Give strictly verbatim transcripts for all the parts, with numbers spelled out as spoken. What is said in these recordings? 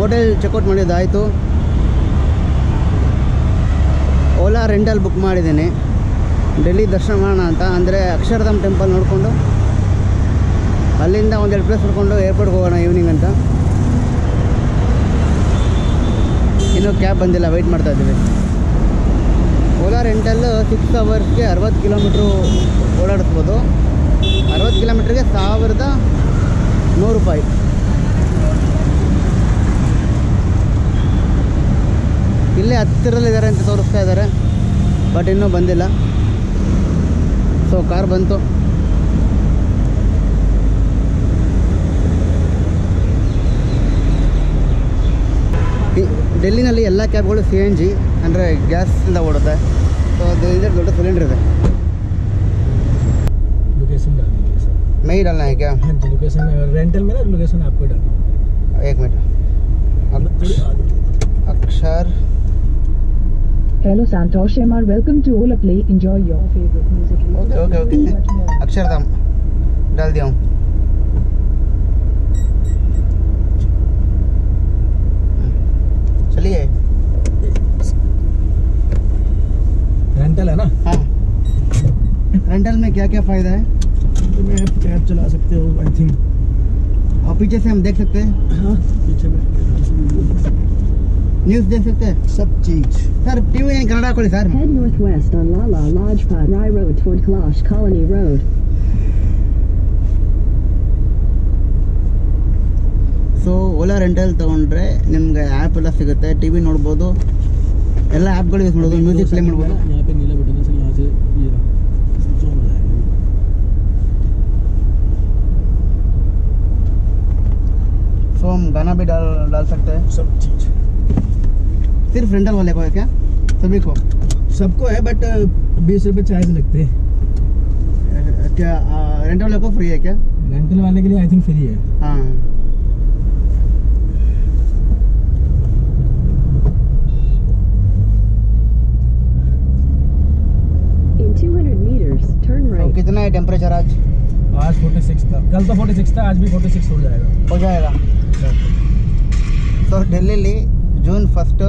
Hotel checkout ಮಾಡಿದ್ದಾಯಿತು. Ola rental book ಮಾಡಿದ್ದೀನಿ ಡೆಲ್ಲಿ ದರ್ಶನ ಮಾಡೋಣ ಅಂತ. ಅಂದರೆ ಅಕ್ಷರಧಾಮ್ ಟೆಂಪಲ್ ನೋಡಿಕೊಂಡು ಅಲ್ಲಿಂದ ಒಂದೆರಡು ಪ್ಲೇಸ್ ನೋಡಿಕೊಂಡು ಏರ್ಪೋರ್ಟ್ಗೆ ಹೋಗೋಣ ಈವ್ನಿಂಗ್ ಅಂತ. ಇನ್ನೂ ಕ್ಯಾಬ್ ಬಂದಿಲ್ಲ, ವೆಯ್ಟ್ ಮಾಡ್ತಾಯಿದ್ದೀವಿ. ಓಲಾ ರೆಂಟಲ್ಲು ಸಿಕ್ಸ್ ಅವರ್ಸ್ಗೆ ಅರವತ್ತು ಕಿಲೋಮೀಟ್ರು ಓಡಾಡಿಸ್ಬೋದು. ಅರವತ್ತು ಕಿಲೋಮೀಟ್ರಿಗೆ ಸಾವಿರದ ನೂರು ರೂಪಾಯಿ ಇಲ್ಲೇ ಹತ್ತಿರಲ್ಲಿದ್ದಾರೆ ಅಂತ ತೋರಿಸ್ತಾ ಇದ್ದಾರೆ, ಬಟ್ ಇನ್ನೂ ಬಂದಿಲ್ಲ. ಸೊ ಕಾರ್ ಬಂತು. ಡೆಲ್ಲಿನಲ್ಲಿ ಎಲ್ಲ ಕ್ಯಾಬ್ಗಳು ಸಿ ಎನ್ ಜಿ ಅಂದರೆ ಗ್ಯಾಸಿಂದ ಓಡುತ್ತೆ. ಸೊ ಅದು ಇದರ ದೊಡ್ಡ ಸಿಲಿಂಡರ್ ಇದೆ. नहीं डालना है क्या? हाँ जी, लोकेशन रेंटल में ना लोकेशन आपको डालना है. एक मिनट. अक्षर. Hello Santosh MR, welcome to Ola Play, enjoy your favourite music. Okay okay okay, Akshardham डाल दिया हूँ. चलिए, रेंटल है ना? हाँ. रेंटल में क्या क्या फ़ायदा है? में आप कैब चला सकते हो आई थिंक, और पीछे से हम देख सकते हैं. हाँ, पीछे में न्यूज़ देख सकते हैं, सब चीज़. सर टीवी एंड कनाडा को sir. Head north west on Lala laws pad Rai road toward Kailash colony road. So Ola rental ತಗೊಂಡ್ರೆ ನಿಮಗೆ ಆಪ್ ಎಲ್ಲ ಸಿಗುತ್ತೆ, ಟಿವಿ ನೋಡಬಹುದು, ಎಲ್ಲ ಆಪ್ ಗಳು ಯೂಸ್ ಮಾಡಬಹುದು, ಮ್ಯೂಸಿಕ್ ಪ್ಲೇ ಮಾಡಬಹುದು. यहां पे नीला बटन है सर, यहां से ये तो हम गाना भी डाल डाल सकते हैं, सब चीज़. सिर्फ रेंटल वाले को है क्या? सभी को? सबको है, बट बीस रुपये चार्ज लगते हैं. क्या रेंटल वाले को फ्री है क्या? रेंटल वाले के लिए आई थिंक फ्री है. हाँ. तो कितना है टेम्परेचर आज? आज छियालीस था, कल तो छियालीस था, आज भी छियालीस हो जाएगा. हो जाएगा. सो दिल्ली जून फस्ट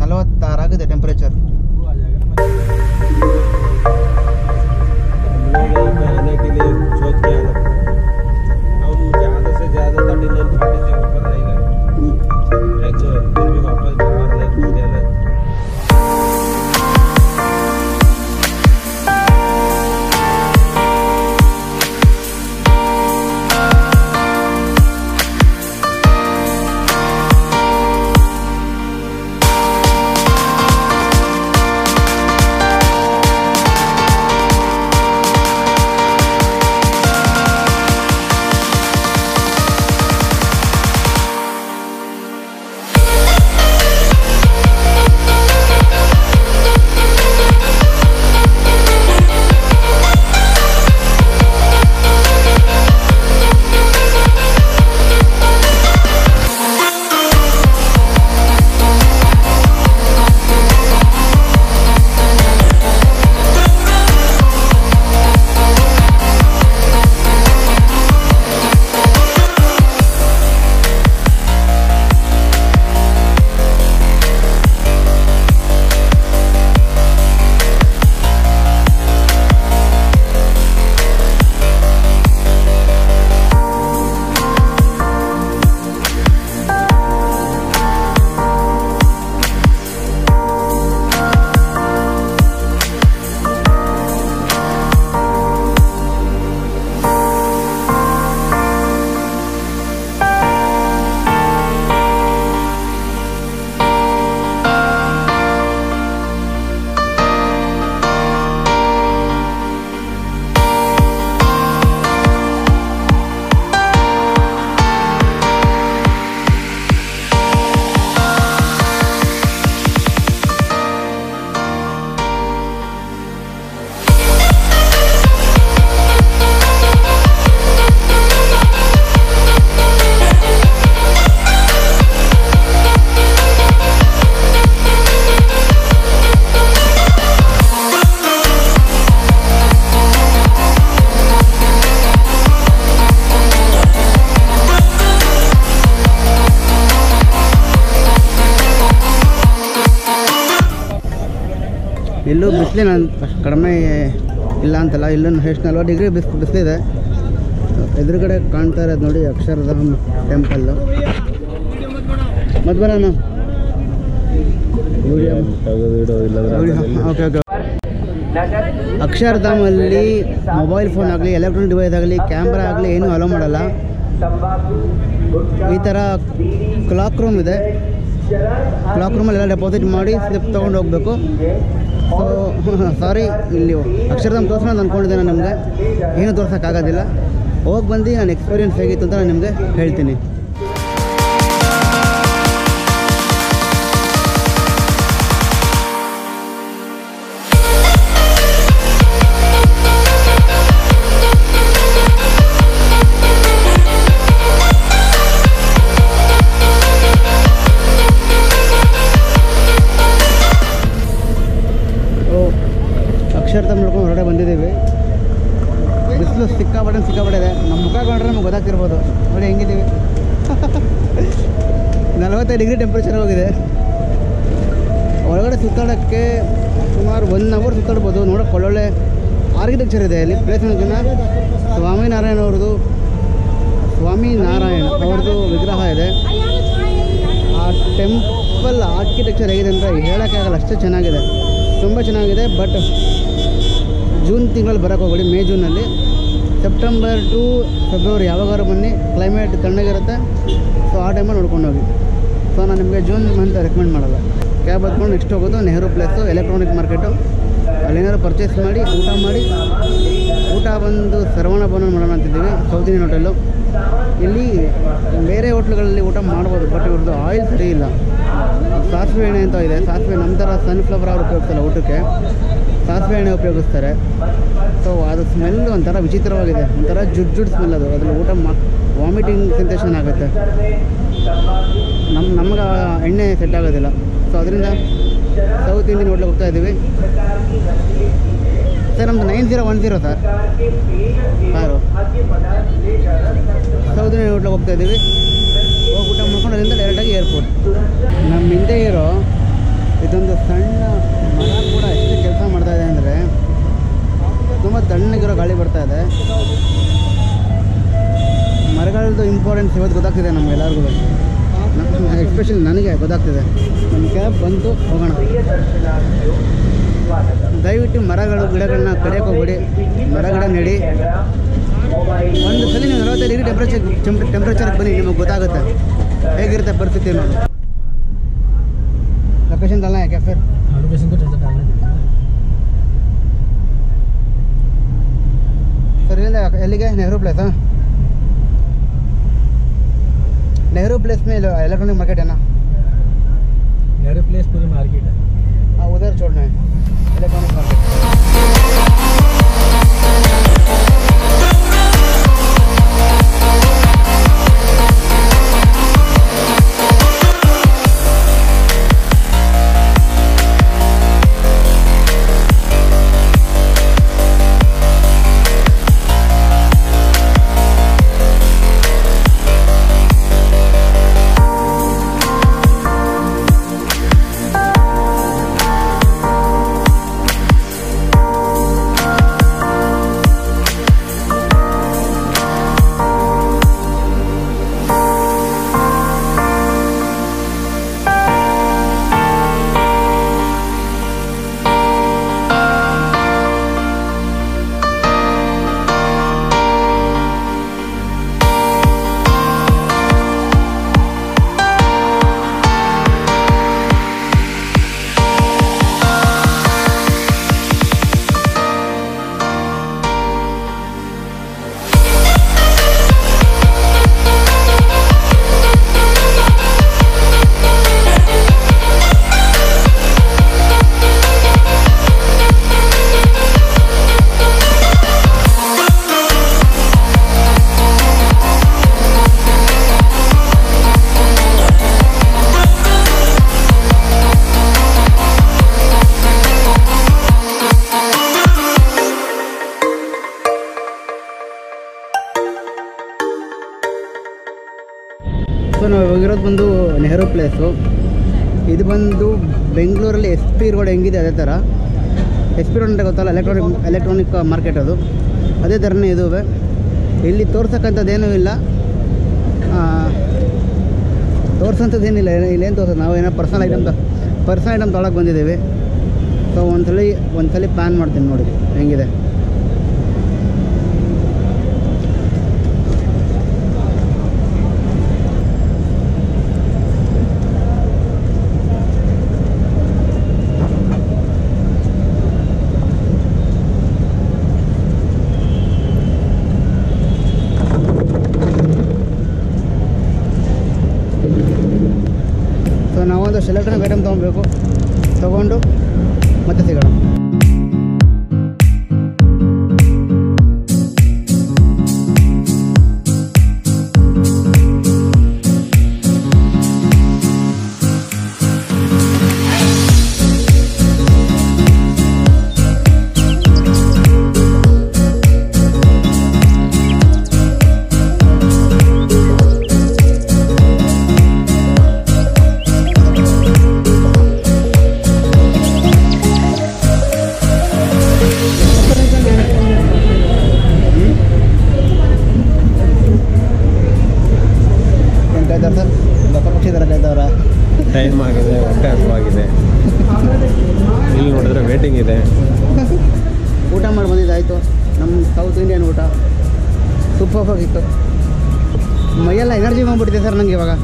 ನಲವತ್ತಾರು आगे टेम्परेचर. वो आ जाएगा ना. महीने के लिए सोच के आना और ज़्यादा से ज़्यादा थर्टी नाइन फोर्टी से ऊपर रहेगा. अच्छा, फिर भी वापस बाहर नहीं जाना. ಇಲ್ಲೂ ಬಿಸಿಲಿನ ಅಷ್ಟು ಕಡಿಮೆ ಇಲ್ಲ ಅಂತಲ್ಲ, ಇಲ್ಲೂ ಎಷ್ಟು ನಲ್ವತ್ತು ಡಿಗ್ರಿ ಬಿಸ್ ಬಿಸಿಲಿದೆ. ಎದುರುಗಡೆ ಕಾಣ್ತಾ ಇರೋದು ನೋಡಿ ಅಕ್ಷರಧಾಮ್ ಟೆಂಪಲ್ಲು. ಮತ್ತೆ ಬರೋಣ. Okay okay. ಅಕ್ಷರಧಾಮಲ್ಲಿ ಮೊಬೈಲ್ ಫೋನ್ ಆಗಲಿ, ಎಲೆಕ್ಟ್ರಾನಿಕ್ ಡಿವೈಸ್ ಆಗಲಿ, ಕ್ಯಾಮ್ರಾ ಆಗಲಿ ಏನೂ ಅಲೋ ಮಾಡಲ್ಲ. ಈ ಥರ ಕ್ಲಾಕ್ ರೂಮ್ ಇದೆ. ಕ್ಲಾಕ್ ರೂಮಲ್ಲೆಲ್ಲ ಡೆಪಾಸಿಟ್ ಮಾಡಿ ಸ್ಲಿಪ್ ತೊಗೊಂಡು ಹೋಗಬೇಕು. ಸೊ ಸಾರಿ, ಇಲ್ಲಿ ಅಕ್ಷರಧಾಮ್ ತೋರಿಸೋಣ ಅಂದ್ಕೊಂಡಿದ್ದೆ ನಾನು, ನಿಮಗೆ ಏನೂ ತೋರ್ಸೋಕ್ಕಾಗೋದಿಲ್ಲ. ಹೋಗಿ ಬಂದು ನಾನು ಎಕ್ಸ್ಪೀರಿಯೆನ್ಸ್ ಹೇಗಿತ್ತು ಅಂತ ನಾನು ನಿಮಗೆ ಹೇಳ್ತೀನಿ. ಅಕ್ಷರಧಾಮ್ ನೋಡ್ಕೊಂಡು ಹೊರಗಡೆ ಬಂದಿದ್ದೀವಿ. ಬಿಸಿಲು ಸಿಕ್ಕಾಪಟ್ಟೆ ಸಿಕ್ಕಾಪಟ್ಟೆ ಇದೆ. ನಮ್ಮ ಮುಖ ಕೊಂಡ್ರೆ ನಮ್ಗೆ ಗೊತ್ತಾಗ್ತಿರ್ಬೋದು ನೋಡಿ ಹೆಂಗಿದ್ದೀವಿ. ನಲವತ್ತೈದು ಡಿಗ್ರಿ ಟೆಂಪ್ರೇಚರ್ ಹೋಗಿದೆ. ಹೊರಗಡೆ ಸುತ್ತಾಡೋಕ್ಕೆ ಸುಮಾರು ಒನ್ ಅವರ್ ಸುತ್ತಾಡ್ಬೋದು. ನೋಡೋಕೆ ಒಳ್ಳೊಳ್ಳೆ ಆರ್ಕಿಟೆಕ್ಚರ್ ಇದೆ ಇಲ್ಲಿ ಪ್ಲೇಸ್. ಜನ ಸ್ವಾಮಿ ನಾರಾಯಣ ಅವ್ರದ್ದು ಸ್ವಾಮಿ ನಾರಾಯಣ ಅವ್ರದ್ದು ವಿಗ್ರಹ ಇದೆ. ಆ ಟೆಂಪಲ್ ಆರ್ಕಿಟೆಕ್ಚರ್ ಹೇಗಿದೆ ಅಂದರೆ ಹೇಳೋಕ್ಕಾಗಲ್ಲ, ಅಷ್ಟೇ ಚೆನ್ನಾಗಿದೆ, ತುಂಬ ಚೆನ್ನಾಗಿದೆ. ಬಟ್ ಜೂನ್ ತಿಂಗಳಲ್ಲಿ ಬರೋಕ್ಕೆ ಹೋಗಬೇಡಿ, ಮೇ ಜೂನಲ್ಲಿ. ಸೆಪ್ಟೆಂಬರ್ ಟು ಫೆಬ್ರವರಿ ಯಾವಾಗಾರು ಬನ್ನಿ, ಕ್ಲೈಮೇಟ್ ತಣ್ಣಗಿರುತ್ತೆ. ಸೊ ಆ ಟೈಮಲ್ಲಿ ನೋಡ್ಕೊಂಡು ಹೋಗಿ. ಸೊ ನಾನು ನಿಮಗೆ ಜೂನ್ ಮಂತ್ ರೆಕಮೆಂಡ್ ಮಾಡೋಲ್ಲ. ಕ್ಯಾಬ್ ಹತ್ಕೊಂಡು ನೆಕ್ಸ್ಟ್ ಹೋಗೋದು ನೆಹರು ಪ್ಲೇಸು, ಎಲೆಕ್ಟ್ರಾನಿಕ್ ಮಾರ್ಕೆಟು. ಅಲ್ಲೇನಾದ್ರು ಪರ್ಚೇಸ್ ಮಾಡಿ ಊಟ ಮಾಡಿ ಊಟ ಬಂದು ಸರವಣ ಭವನ ಮಾಡೋಣ ಅಂತಿದ್ದೀವಿ, ಸೌತ್ ಇಂಡಿಯನ್ ಹೋಟೆಲು. ಇಲ್ಲಿ ಬೇರೆ ಹೋಟ್ಲುಗಳಲ್ಲಿ ಊಟ ಮಾಡ್ಬೋದು, ಬಟ್ ಇವ್ರದ್ದು ಆಯಿಲ್ ಸರಿ ಇಲ್ಲ. ಸಾಸಿವೆ ಎಣ್ಣೆ ಅಂತ ಇದೆ. ಸಾಸಿವೆ ನಮ್ಮ ಥರ ಸನ್ಫ್ಲವರ್ ಅವ್ರು ಉಪಯೋಗಿಸಲ್ಲ ಊಟಕ್ಕೆ, ಸಾಸಿವೆ ಎಣ್ಣೆ ಉಪಯೋಗಿಸ್ತಾರೆ. ಸೊ ಅದು ಸ್ಮೆಲ್ ಒಂಥರ ವಿಚಿತ್ರವಾಗಿದೆ, ಒಂಥರ ಜುಡ್ ಜುಡ್ ಸ್ಮೆಲ್ ಅದು. ಅದ್ರಲ್ಲಿ ಊಟ ಮಾ ವಾಮಿಟಿಂಗ್ ಸೆನ್ಸೇಷನ್ ಆಗುತ್ತೆ. ನಮ್ಮ ನಮ್ಗೆ ಎಣ್ಣೆ ಸೆಟ್ ಆಗೋದಿಲ್ಲ. ಸೊ ಅದರಿಂದ ಸೌತ್ ಇಂಡಿಯನ್ ಹೋಟ್ಲಿಗೆ ಹೋಗ್ತಾ ಇದ್ದೀವಿ. ಸರ್ ನಮ್ಮದು nine zero one zero sir ಯಾರು ಸೌತ್ ಇಂಡಿಯನ್ ಹೋಟ್ಲಿಗೆ ಹೋಗ್ತಾ ಇದ್ದೀವಿ. ಹೋಗಿ ಊಟ ಮಾಡ್ಕೊಂಡು ಅದರಿಂದ ಡೈರೆಕ್ಟಾಗಿ ಏರ್ಪೋರ್ಟ್. ನಮ್ಮ ಹಿಂದೆ ಇರೋ ಇದೊಂದು ಸಣ್ಣ ಮರ ಕೂಡ ಎಷ್ಟು ಕೆಲಸ ಮಾಡ್ತಾ ಇದೆ ಅಂದರೆ, ತುಂಬ ತಣ್ಣಗಿರೋ ಗಾಳಿ ಬರ್ತಾ ಇದೆ. ಮರಗಳದ್ದು ಇಂಪಾರ್ಟೆನ್ಸ್ ಇವತ್ತು ಗೊತ್ತಾಗ್ತಿದೆ ನಮಗೆಲ್ಲರಿಗೂ, ಎಸ್ಪೆಷಲಿ ನನಗೆ ಗೊತ್ತಾಗ್ತಿದೆ. ನಮ್ಮ ಕ್ಯಾಬ್ ಬಂತು ಹೋಗೋಣ. ದಯವಿಟ್ಟು ಮರಗಳು ಗಿಡಗಳನ್ನ ಕಡಿಯೋಕ್ಕೆ ಹೋಗ್ಬಿಡಿ, ಮರಗಿಡ ನೆಡಿ. ಒಂದು ಸಲ ನೀವು ನಲವತ್ತೈದು ಡಿಗ್ರಿ ಟೆಂಪ್ರೇಚರ್ ಟೆಂಪ್ರೇಚರ್ಗೆ ಬನ್ನಿ, ನಿಮಗೆ ಗೊತ್ತಾಗುತ್ತೆ ಹೇಗಿರುತ್ತೆ ಪರಿಸ್ಥಿತಿ ನೋಡಿ. ಲೊಕೇಶನ್ ತಲ್ಲ ಯಾಕೆ ಸರ್? ಸರ್ ಇಲ್ಲಿಂದ ಎಲ್ಲಿಗೆ? ನೆಹರು ಪ್ಲೇಸಾ? ನೆಹರು ಪ್ಲೇಸ್ ಮೇಲೆ ಎಲೆಕ್ಟ್ರಾನಿಕ್ ಮಾರ್ಕೆಟ್ ಏನಾ? ನೆಹರು ಪ್ಲೇಸ್ ಪೂರಿ ಮಾರ್ಕೆಟ್ ಹಾಂ, ಉದರ್ ಚೋಡ್ನ ಎಲೆಕ್ಟ್ರಾನಿಕ್ ಮಾರ್ಕೆಟ್. ನಾವು ಹೋಗಿರೋದು ಬಂದು ನೆಹರು ಪ್ಲೇಸು. ಇದು ಬಂದು ಬೆಂಗಳೂರಲ್ಲಿ ಎಸ್ ಪಿ ರೋಡ್ ಹೆಂಗಿದೆ ಅದೇ ಥರ. ಎಸ್ ಪಿ ರೋಡ್ ಅಂತ ಗೊತ್ತಲ್ಲ, ಎಲೆಕ್ಟ್ರಾನಿಕ್ ಎಲೆಕ್ಟ್ರಾನಿಕ್ ಮಾರ್ಕೆಟ್ ಅದು, ಅದೇ ಥರನೇ ಇದುವೆ. ಇಲ್ಲಿ ತೋರ್ಸಕ್ಕಂಥದ್ದೇನೂ ಇಲ್ಲ, ತೋರ್ಸೋಂಥದ್ದೇನಿಲ್ಲ. ಇಲ್ಲೇನು ತೋರ್ಸೋದು, ನಾವು ಏನೋ ಪರ್ಸನಲ್ ಐಟಮ್ ಪರ್ಸನಲ್ ಐಟಮ್ ತೊಗೊಳಕ್ಕೆ ಬಂದಿದ್ದೀವಿ. ಸೊ ಒಂದ್ಸಲ ಒಂದ್ಸಲ ಪ್ಲ್ಯಾನ್ ಮಾಡ್ತೀನಿ ನೋಡಿ ಹೆಂಗಿದೆ. ನಾವೊಂದು ಎಲೆಕ್ಟ್ರಾನಿಕ್ ಐಟಮ್ ತೊಗೊಬೇಕು, ತೊಗೊಂಡು ಮತ್ತೆ ಸಿಗೋಣ. ಟೈಮ್ ಆಗಿದೆ, ಹೊಟ್ಟೆ ಹಸುವಾಗಿದೆ, ಇಲ್ಲಿ ನೋಡಿದ್ರೆ ವೇಟಿಂಗ್ ಇದೆ. ಊಟ ಮಾಡಿ ಬಂದಿದ್ದಾಯಿತು, ನಮ್ಮ ಸೌತ್ ಇಂಡಿಯನ್ ಊಟ ಸೂಪರ್ ಆಗಿತ್ತು. ಮೈಯೆಲ್ಲ ಎನರ್ಜಿ ಬಂದ್ಬಿಟ್ಟಿದೆ ಸರ್ ನನಗೆ ಇವಾಗ,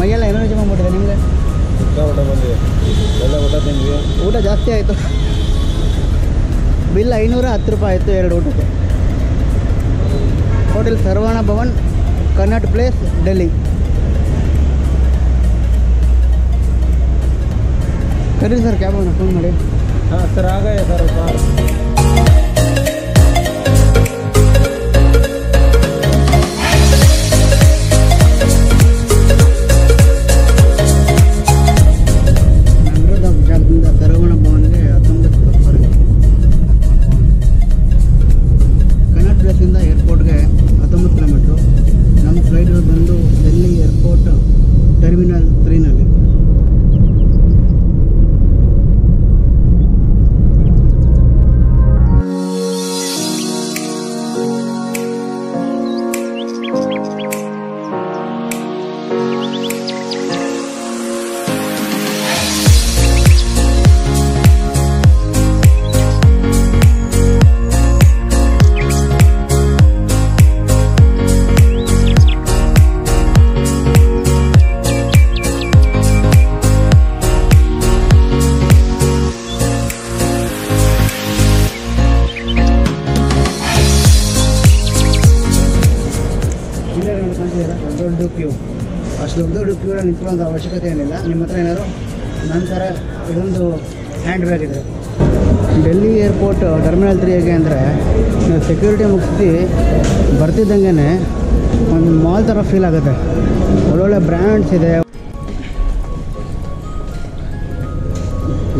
ಮೈಯೆಲ್ಲ ಎನರ್ಜಿ ಬಂದ್ಬಿಟ್ಟಿದೆ. ನಿಮಗೆ ಊಟ ಬಂದಿದೆ, ಎಲ್ಲ ಊಟ ತಿಂದ್ವಿ, ಊಟ ಜಾಸ್ತಿ ಆಯಿತು. ಬಿಲ್ ಐನೂರ ಹತ್ತು ರೂಪಾಯಿ ಆಯಿತು ಎರಡು ಊಟಕ್ಕೆ. Hotel Saravana Bhavan, Connaught place, Delhi. ಸರಿ ಸರ್, ಕ್ಯಾಬನ್ನು ಫೋನ್ ಮಾಡಿ. ಹಾಂ ಸರ್, ಆಗಾಯ ಸರ್. ನಗರದ ಸರವಣ ಭವನ್ಗೆ ಹತ್ತೊಂಬತ್ತು ಬಸ್ವರೆಗೆ, ಕನ್ನಡ ಪ್ಲೇಸಿಂದ ಏರ್ಪೋರ್ಟ್ಗೆ ಹತ್ತೊಂಬತ್ತು ಕಿಲೋಮೀಟ್ರು. ನಮ್ಮ ಫ್ಲೈಟ್ ಬಂದು ಡೆಲ್ಲಿ ಏರ್ಪೋರ್ಟ್ ಟರ್ಮಿನಲ್ ತ್ರೀನಲ್ಲಿ. ದೊಡ್ಡ ಕ್ಯೂ, ಅಷ್ಟು ದೊಡ್ಡ ದೊಡ್ಡ ಕ್ಯೂ ನಿಂತ್ಕೊಳ್ಳೋದು ಅವಶ್ಯಕತೆ ಏನಿಲ್ಲ. ನಿಮ್ಮ ಹತ್ರ ಏನಾದ್ರು ನಂತರ ಇದೊಂದು ಹ್ಯಾಂಡ್ ಬ್ಯಾಗ್ ಇದೆ. ಡೆಲ್ಲಿ ಏರ್ಪೋರ್ಟ್ ಟರ್ಮಿನಲ್ ತ್ರೀ ಹೇಗೆ ಅಂದರೆ, ನಾವು ಸೆಕ್ಯೂರಿಟಿ ಮುಗಿಸಿ ಬರ್ತಿದ್ದಂಗೆ ಒಂದು ಮಾಲ್ ಥರ ಫೀಲ್ ಆಗುತ್ತೆ. ಒಳ್ಳೊಳ್ಳೆ ಬ್ರ್ಯಾಂಡ್ಸ್ ಇದೆ.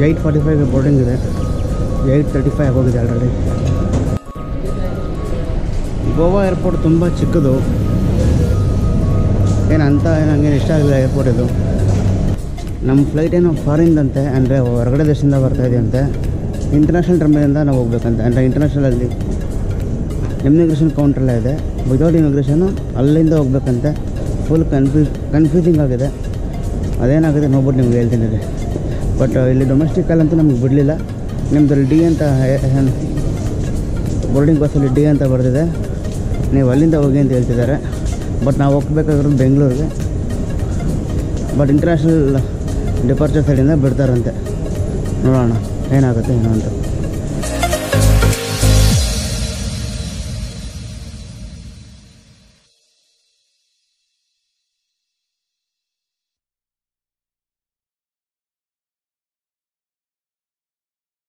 ಏಯ್ಟ್ ಫಾರ್ಟಿ ಫೈವ್ಗೆ ಬೋರ್ಡಿಂಗ್ ಇದೆ, ಏಯ್ಟ್ ತರ್ಟಿ ಫೈವ್ ಹೋಗಿದೆ ಆಲ್ರೆಡಿ. ಗೋವಾ ಏರ್ಪೋರ್ಟ್ ತುಂಬ ಚಿಕ್ಕದು, ಏನು ಅಂತ ನನಗೇನು ಇಷ್ಟ ಆಗಲಿಲ್ಲ ಏರ್ಪೋರ್ಟ್ ಇದು. ನಮ್ಮ ಫ್ಲೈಟ್ ಏನೋ ಫಾರಿನ್ದಂತೆ, ಅಂದರೆ ಹೊರಗಡೆ ದೇಶದಿಂದ ಬರ್ತಾಯಿದೆಯಂತೆ. ಇಂಟರ್ನ್ಯಾಷನಲ್ ಟರ್ಮಿನಲಿಂದ ನಾವು ಹೋಗ್ಬೇಕಂತೆ, ಅಂದರೆ ಇಂಟರ್ನ್ಯಾಷನಲ್ಲಿ ಇಮಿಗ್ರೇಷನ್ ಕೌಂಟ್ರಲ್ಲೇ ಇದೆ. ವಿದೌಟ್ ಇಮಿಗ್ರೇಷನು ಅಲ್ಲಿಂದ ಹೋಗ್ಬೇಕಂತೆ. ಫುಲ್ ಕನ್ಫ್ಯೂಸ್ ಕನ್ಫ್ಯೂಸಿಂಗ್ ಆಗಿದೆ. ಅದೇನಾಗಿದೆ ನೋಡ್ಬಿಟ್ಟು ನಿಮ್ಗೆ ಹೇಳ್ತೀನಿ ರೀ. ಬಟ್ ಇಲ್ಲಿ ಡೊಮೆಸ್ಟಿಕಲ್ಲಂತೂ ನಮ್ಗೆ ಬಿಡಲಿಲ್ಲ. ನಿಮ್ಮದ್ರಲ್ಲಿ ಡಿ ಅಂತ ಬೋರ್ಡಿಂಗ್ ಬಸ್ಸಲ್ಲಿ ಡಿ ಅಂತ ಬರೆದಿದೆ, ನೀವು ಅಲ್ಲಿಂದ ಹೋಗಿ ಅಂತ ಹೇಳ್ತಿದ್ದಾರೆ. ಬಟ್ ನಾವು ಹೋಗ್ಬೇಕಾದ್ರೂ ಬೆಂಗಳೂರಿಗೆ, ಬಟ್ ಇಂಟರ್ನ್ಯಾಷನಲ್ ಡಿಪಾರ್ಚರ್ ಸೈಡಿಂದ ಬಿಡ್ತಾರಂತೆ. ನೋಡೋಣ ಏನಾಗುತ್ತೆ ಏನೋ ಅಂತ.